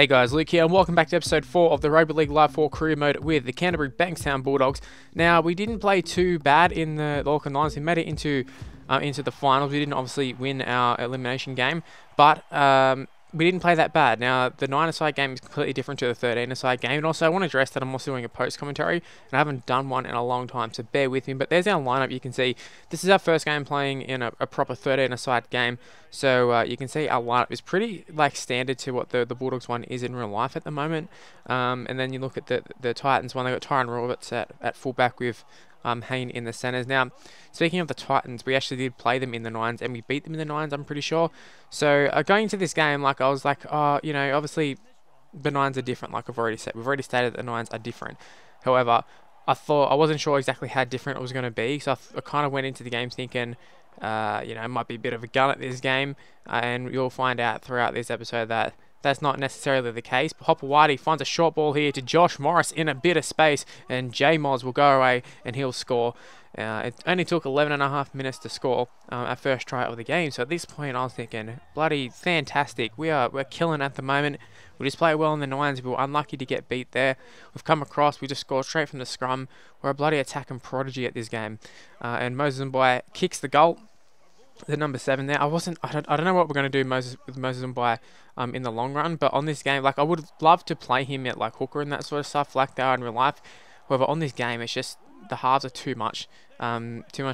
Hey guys, Luke here and welcome back to episode 4 of the Rugby League Live 4 career mode with the Canterbury-Bankstown Bulldogs. Now, we didn't play too bad in the Lorcan Lions. We made it into the finals. We didn't obviously win our elimination game, but we didn't play that bad. Now, the 9-a-side game is completely different to the 13-a-side game, and also I want to address that I'm also doing a post-commentary, and I haven't done one in a long time, so bear with me. But there's our lineup. You can see this is our first game playing in a proper 13-a-side game. So you can see our lineup is pretty like standard to what the Bulldogs one is in real life at the moment. And then you look at the Titans one. They got Tyron Roberts at fullback with Hayne in the centres. Now, speaking of the Titans, we actually did play them in the 9s and we beat them in the 9s. I'm pretty sure. So going into this game, like I was like, oh, you know, obviously the 9s are different. Like I've already said, we've already stated that the 9s are different. However, I wasn't sure exactly how different it was going to be. So I kind of went into the game thinking, you know, it might be a bit of a gun at this game, and you'll find out throughout this episode that that's not necessarily the case. Hopawati finds a short ball here to Josh Morris in a bit of space, and J-Moz will go away and he'll score. It only took 11.5 minutes to score our first try of the game, so at this point I was thinking, bloody fantastic, we're killing at the moment. We just play well in the 9s, we were unlucky to get beat there. We've come across, we just scored straight from the scrum. We're a bloody attacking prodigy at this game. And Moses Mbye kicks the goal. The number 7 there. I don't know what we're going to do with Moses Mbye in the long run, but on this game, like I would love to play him at like hooker and that sort of stuff like that in real life. However, on this game, it's just the halves are too much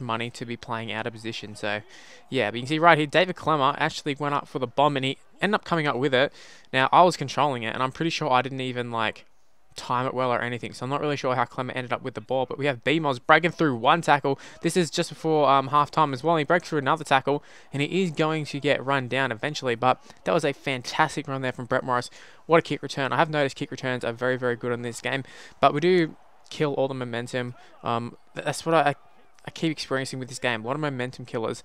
money to be playing out of position. So yeah, but you can see right here, David Klemmer actually went up for the bomb and he ended up coming up with it. Now I was controlling it and I'm pretty sure I didn't even like time it well or anything, so I'm not really sure how Klemmer ended up with the ball, but we have B-Moz breaking through one tackle. This is just before half time as well. He breaks through another tackle and he is going to get run down eventually, but that was a fantastic run there from Brett Morris. What a kick return. I have noticed kick returns are very, very good in this game, but we do kill all the momentum. That's what I keep experiencing with this game. A lot of momentum killers,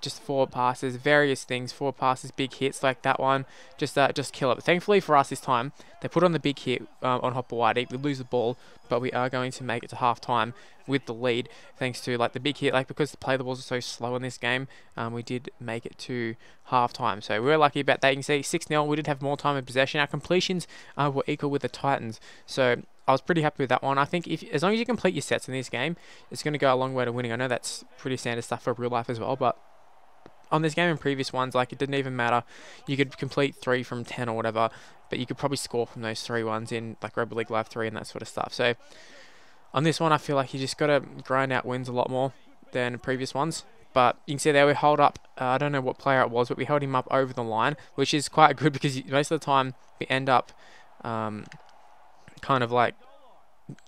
just forward passes, various things, forward passes, big hits like that one, just kill it. But thankfully for us this time, they put on the big hit on Hopawati. We lose the ball, but we are going to make it to half time with the lead, thanks to like the big hit. Like because the play the balls are so slow in this game, we did make it to half time. So we were lucky about that. You can see 6-0. We did have more time in possession. Our completions were equal with the Titans. So I was pretty happy with that one. I think as long as you complete your sets in this game, it's going to go a long way to winning. I know that's pretty standard stuff for real life as well, but on this game and previous ones, like it didn't even matter. You could complete 3 from 10 or whatever, but you could probably score from those 3 ones in like Rugby League Live 3 and that sort of stuff. So on this one, I feel like you just got to grind out wins a lot more than previous ones. But you can see there we hold up, I don't know what player it was, but we held him up over the line, which is quite good because most of the time we end up kind of like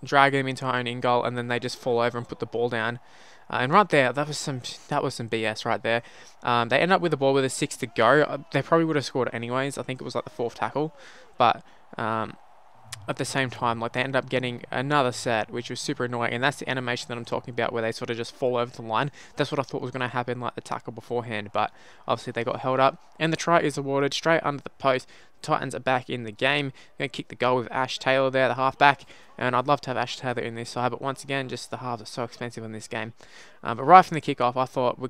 dragging him into our own in goal, and then they just fall over and put the ball down. And right there, that was some BS right there. They end up with the ball with a 6 to go. They probably would have scored anyways. I think it was like the 4th tackle, but at the same time, like they end up getting another set, which was super annoying. And that's the animation that I'm talking about, where they sort of just fall over the line. That's what I thought was going to happen, like the tackle beforehand. But obviously they got held up, and the try is awarded straight under the post. The Titans are back in the game. Going to kick the goal with Ash Taylor there, the halfback. And I'd love to have Ash Taylor in this side, but once again, just the halves are so expensive in this game. But right from the kickoff, I thought we'll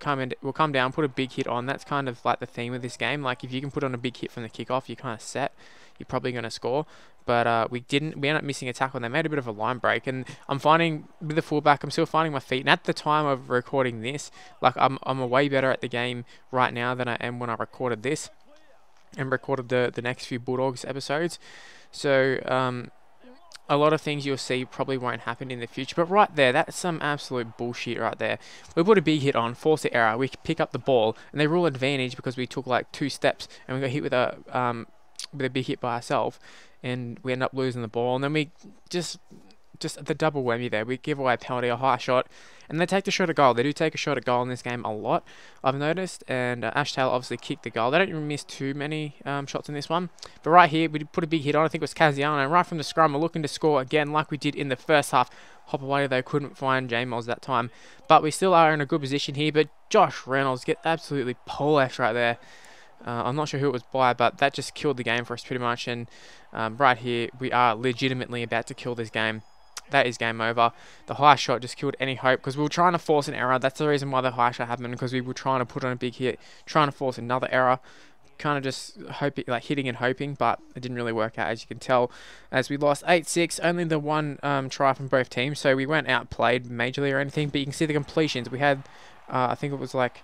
come down, put a big hit on. That's kind of like the theme of this game. Like if you can put on a big hit from the kickoff, you're kind of set. You're probably going to score. But we didn't. We ended up missing a tackle, and they made a bit of a line break. And I'm finding with the fullback, I'm still finding my feet. And at the time of recording this, like I'm way better at the game right now than I am when I recorded this and recorded the next few Bulldogs episodes. So a lot of things you'll see probably won't happen in the future. But right there, that's some absolute bullshit right there. We put a big hit on, force the error. We pick up the ball, and they rule advantage because we took like 2 steps, and we got hit with a big hit by ourselves, and we end up losing the ball. And then we just the double whammy there. We give away a penalty, a high shot, and they take the shot at goal. They do take a shot at goal in this game a lot, I've noticed. And Ash Taylor obviously kicked the goal. They don't even miss too many shots in this one. But right here, we put a big hit on. I think it was Casiano. Right from the scrum, we're looking to score again like we did in the first half. Hopawati, they couldn't find J-Moz that time. But we still are in a good position here. But Josh Reynolds gets absolutely polished right there. I'm not sure who it was by, but that just killed the game for us pretty much. And right here, we are legitimately about to kill this game. That is game over. The high shot just killed any hope because we were trying to force an error. That's the reason why the high shot happened, because we were trying to put on a big hit, trying to force another error. kind of just hoping, like hitting and hoping, but it didn't really work out, as you can tell, as we lost 8-6, only the one try from both teams, so we weren't outplayed majorly or anything, but you can see the completions. We had, I think it was like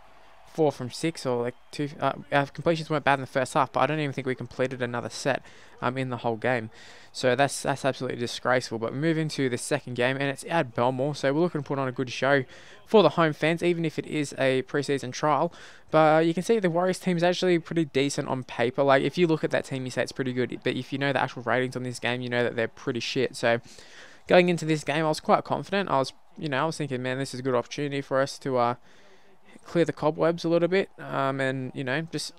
4 from 6 or like 2, our completions weren't bad in the first half, but I don't even think we completed another set in the whole game. So that's absolutely disgraceful. But we move into the second game, and it's at Belmore, so we're looking to put on a good show for the home fans, even if it is a preseason trial. But you can see the Warriors team is actually pretty decent on paper. Like, if you look at that team, you say it's pretty good, but if you know the actual ratings on this game, you know that they're pretty shit. So going into this game, I was quite confident. I was, you know, I was thinking, man, this is a good opportunity for us to clear the cobwebs a little bit, and, you know, just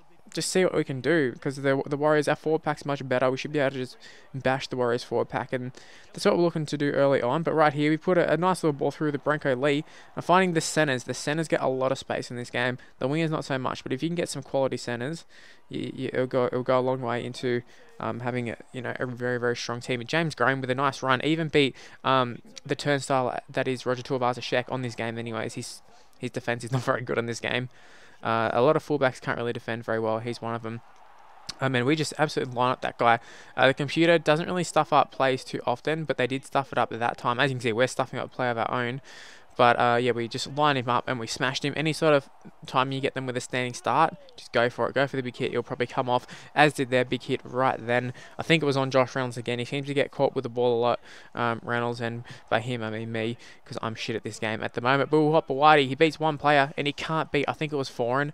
see what we can do, because the Warriors, our forward pack's much better. We should be able to just bash the Warriors forward pack, and that's what we're looking to do early on. But right here, we put a nice little ball through the Branko Lee. I'm finding the centers. The centers get a lot of space in this game. The wingers not so much, but if you can get some quality centers, it'll go a long way into having a very, very strong team. And James Graham with a nice run even beat the turnstile that is Roger Tuivasa-Sheck on this game. Anyways, his defense is not very good in this game. A lot of fullbacks can't really defend very well. He's one of them. I mean, we just absolutely line up that guy. The computer doesn't really stuff up plays too often, but they did stuff it up at that time. As you can see, we're stuffing up a play of our own. But, yeah, we just line him up and we smashed him. Any sort of time you get them with a standing start, just go for it. Go for the big hit. You'll probably come off, as did their big hit right then. I think it was on Josh Reynolds again. He seems to get caught with the ball a lot, Reynolds, and by him, I mean me, because I'm shit at this game at the moment. But we'll hop a Whitey. He beats one player, and he can't beat, I think it was Foran.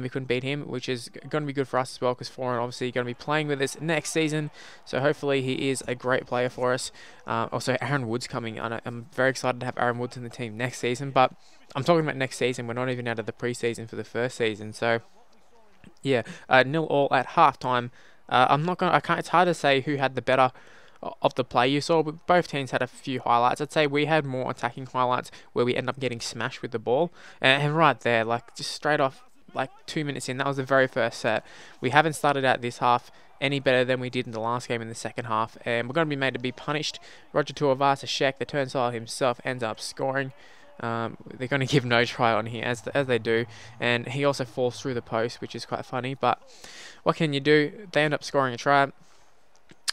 He couldn't beat him, which is going to be good for us as well, because Foran obviously going to be playing with us next season. So hopefully he is a great player for us. Also, Aaron Wood's coming. I'm very excited to have Aaron Wood in the team next season, but I'm talking about next season. We're not even out of the preseason for the first season, so yeah, 0-0 at halftime. It's hard to say who had the better of the play you saw, but both teams had a few highlights. I'd say we had more attacking highlights where we end up getting smashed with the ball, and right there, like just straight off, like 2 minutes in, that was the very first set. We haven't started out this half any better than we did in the last game in the second half, and we're going to be made to be punished. Roger Tuivasa-Sheck, the turnstile himself, ends up scoring. They're going to give no try on here, as they do, and he also falls through the post, which is quite funny, but what can you do? They end up scoring a try.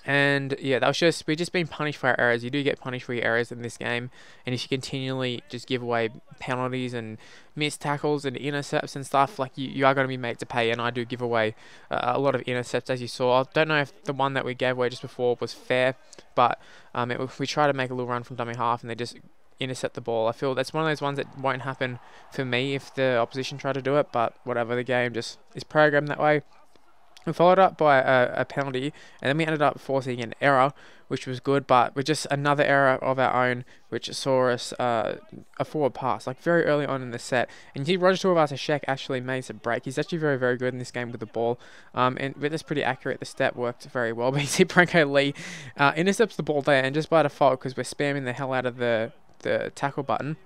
And yeah, that was just, we've just been punished for our errors. You do get punished for your errors in this game, and if you continually just give away penalties and missed tackles and intercepts and stuff, like you are going to be made to pay. And I do give away a lot of intercepts, as you saw. I don't know if the one that we gave away just before was fair, but we try to make a little run from dummy half and they just intercept the ball. I feel that's one of those ones that won't happen for me if the opposition try to do it, but whatever, the game just is programmed that way. We followed up by a penalty, and then we ended up forcing an error, which was good, but with just another error of our own, which saw us a forward pass, like very early on in the set. And you see Roger Tuivasa-Sheck actually made some break. He's actually very, very good in this game with the ball, and that's pretty accurate. The step worked very well, but you see Branko Lee intercepts the ball there, and just by default, because we're spamming the hell out of the tackle button,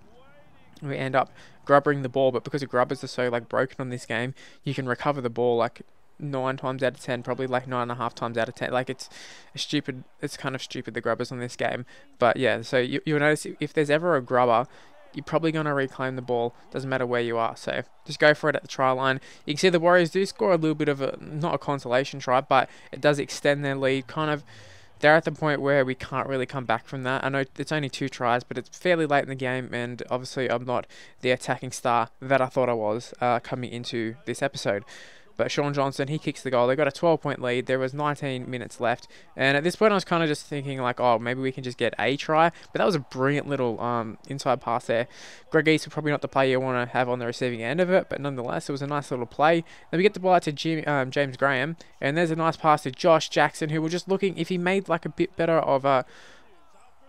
we end up grubbering the ball. But because the grubbers are so like broken on this game, you can recover the ball like 9 times out of 10, probably like 9.5 times out of 10. Like it's kind of stupid, the grubbers on this game. But yeah, so you'll notice if there's ever a grubber, you're probably going to reclaim the ball. Doesn't matter where you are. So just go for it at the try line. You can see the Warriors do score a little bit of a, not a consolation try, but it does extend their lead. Kind of, they're at the point where we can't really come back from that. I know it's only 2 tries, but it's fairly late in the game, and obviously I'm not the attacking star that I thought I was coming into this episode. But Sean Johnson, he kicks the goal. They got a 12-point lead. There was 19 minutes left. And at this point, I was kind of just thinking, like, oh, maybe we can just get a try. But that was a brilliant little inside pass there. Greg Eastwood, probably not the player you want to have on the receiving end of it. But nonetheless, it was a nice little play. Then we get the ball out to James Graham. And there's a nice pass to Josh Jackson, who were just looking, if he made, like, a bit better of a...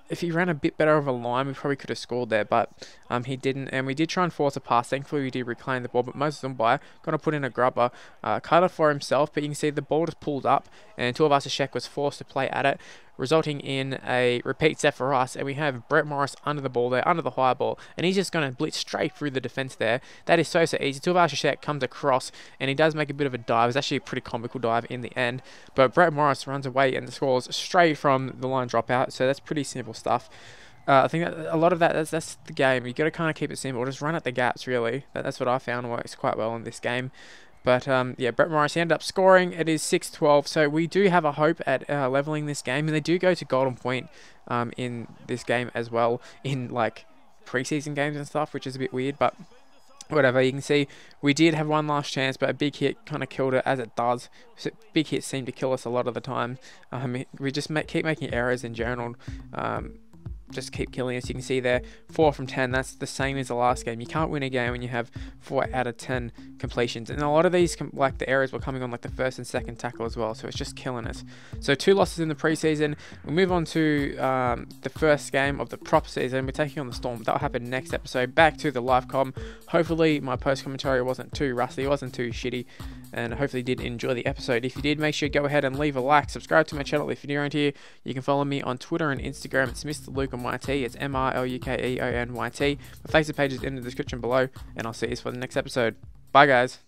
If he ran a bit better of a line, we probably could have scored there, but he didn't. And we did try and force a pass. Thankfully, we did reclaim the ball, but Moses Mbye going to put in a grubber, kind of for himself, but you can see the ball just pulled up, and Tuivasa-Sheck was forced to play at it, resulting in a repeat set for us. And we have Brett Morris under the ball there, under the high ball, and he's just going to blitz straight through the defence there. That is so, so easy. Tuivasa-Sheck comes across, and he does make a bit of a dive. It's actually a pretty comical dive in the end, but Brett Morris runs away and scores straight from the line dropout, so that's pretty simple stuff. I think that a lot of that's the game. You got to kind of keep it simple, just run at the gaps really. That's what I found works quite well in this game. But yeah, Brett Morris ended up scoring. It is 6-12, so we do have a hope at levelling this game, and they do go to Golden Point in this game as well, in like preseason games and stuff, which is a bit weird, but whatever. You can see we did have one last chance, but a big hit kind of killed it, as it does. Big hits seem to kill us a lot of the time. We just keep making errors in general. Just keep killing us. You can see there, 4 from 10. That's the same as the last game. You can't win a game when you have 4 out of 10 completions. And a lot of these, like the errors, were coming on like the first and second tackle as well. So it's just killing us. So 2 losses in the preseason. We move on to the first game of the prop season. We're taking on the Storm. That'll happen next episode. Back to the live com. Hopefully my post commentary wasn't too rusty, wasn't too shitty, and hopefully you did enjoy the episode. If you did, make sure you go ahead and leave a like, subscribe to my channel if you're new here. You can follow me on Twitter and Instagram. It's MrLukeOnYT. It's MrLukeOnYT. My Facebook page is in the description below, and I'll see you for the next episode. Bye, guys.